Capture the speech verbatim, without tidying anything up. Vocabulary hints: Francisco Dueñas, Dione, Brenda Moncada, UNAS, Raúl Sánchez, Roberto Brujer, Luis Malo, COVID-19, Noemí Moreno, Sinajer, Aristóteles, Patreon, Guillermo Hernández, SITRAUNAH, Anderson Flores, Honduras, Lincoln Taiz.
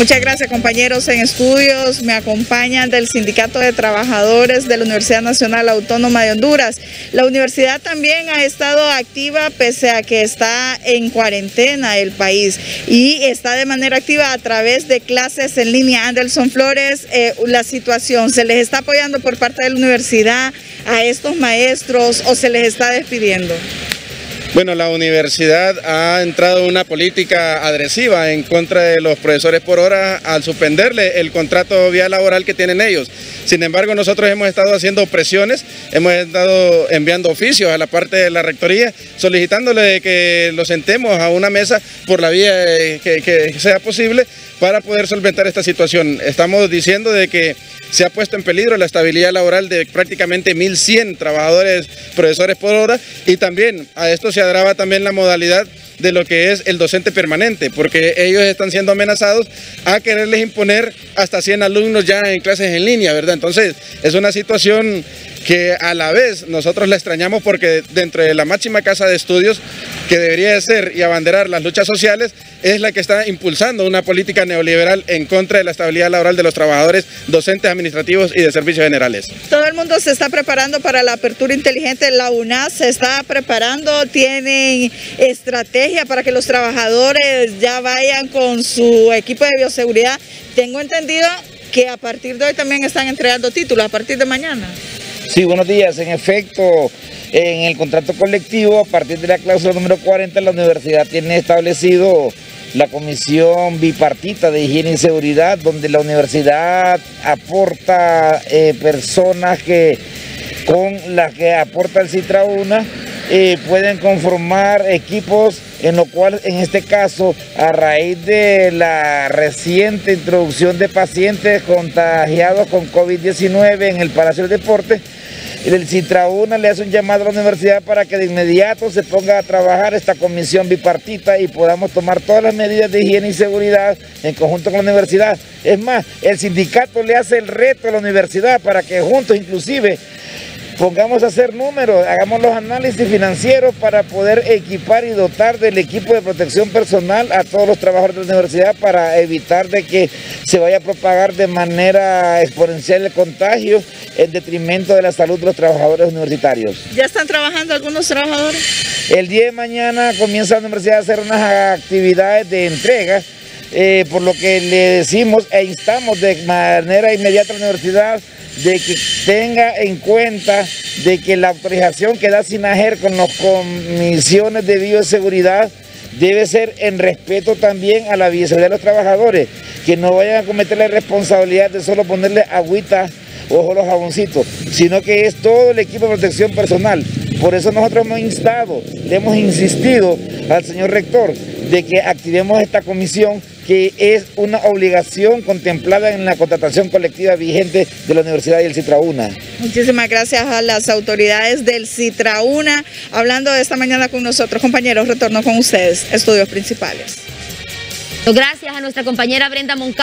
Muchas gracias, compañeros en estudios. Me acompañan del Sindicato de Trabajadores de la Universidad Nacional Autónoma de Honduras. La universidad también ha estado activa pese a que está en cuarentena el país y está de manera activa a través de clases en línea. Anderson Flores, eh, la situación, ¿se les está apoyando por parte de la universidad a estos maestros o se les está despidiendo? Bueno, la universidad ha entrado en una política agresiva en contra de los profesores por hora al suspenderle el contrato vía laboral que tienen ellos. Sin embargo, nosotros hemos estado haciendo presiones, hemos estado enviando oficios a la parte de la rectoría, solicitándole que los sentemos a una mesa por la vía que, que sea posible para poder solventar esta situación. Estamos diciendo de que se ha puesto en peligro la estabilidad laboral de prácticamente mil cien trabajadores, profesores por hora, y también a esto se agrava también la modalidad de lo que es el docente permanente, porque ellos están siendo amenazados a quererles imponer hasta cien alumnos ya en clases en línea, ¿verdad? Entonces, es una situación que a la vez nosotros la extrañamos, porque dentro de la máxima casa de estudios, que debería de ser y abanderar las luchas sociales, es la que está impulsando una política neoliberal en contra de la estabilidad laboral de los trabajadores, docentes, administrativos y de servicios generales. Todo el mundo se está preparando para la apertura inteligente, la UNAS se está preparando, tienen estrategia para que los trabajadores ya vayan con su equipo de bioseguridad. Tengo entendido que a partir de hoy también están entregando títulos, a partir de mañana. Sí, buenos días. En efecto, en el contrato colectivo, a partir de la cláusula número cuarenta, la universidad tiene establecido la comisión bipartita de higiene y seguridad, donde la universidad aporta eh, personas que con las que aporta el SITRAUNAH eh, pueden conformar equipos, en lo cual en este caso, a raíz de la reciente introducción de pacientes contagiados con COVID diecinueve en el Palacio del Deporte, el SITRAUNAH le hace un llamado a la universidad para que de inmediato se ponga a trabajar esta comisión bipartita y podamos tomar todas las medidas de higiene y seguridad en conjunto con la universidad. Es más, el sindicato le hace el reto a la universidad para que juntos inclusive pongamos a hacer números, hagamos los análisis financieros para poder equipar y dotar del equipo de protección personal a todos los trabajadores de la universidad para evitar de que se vaya a propagar de manera exponencial el contagio en detrimento de la salud de los trabajadores universitarios. ¿Ya están trabajando algunos trabajadores? El día de mañana comienza la universidad a hacer unas actividades de entrega, eh, por lo que le decimos e instamos de manera inmediata a la universidad de que tenga en cuenta de que la autorización que da Sinajer con las comisiones de bioseguridad debe ser en respeto también a la bioseguridad de los trabajadores, que no vayan a cometer la irresponsabilidad de solo ponerle agüita, ojo, los jaboncitos, sino que es todo el equipo de protección personal. Por eso nosotros hemos instado, le hemos insistido al señor rector de que activemos esta comisión, que es una obligación contemplada en la contratación colectiva vigente de la universidad y el SITRAUNAH. Muchísimas gracias a las autoridades del SITRAUNAH. Hablando de esta mañana con nosotros, compañeros, retorno con ustedes, estudios principales. Gracias a nuestra compañera Brenda Moncada.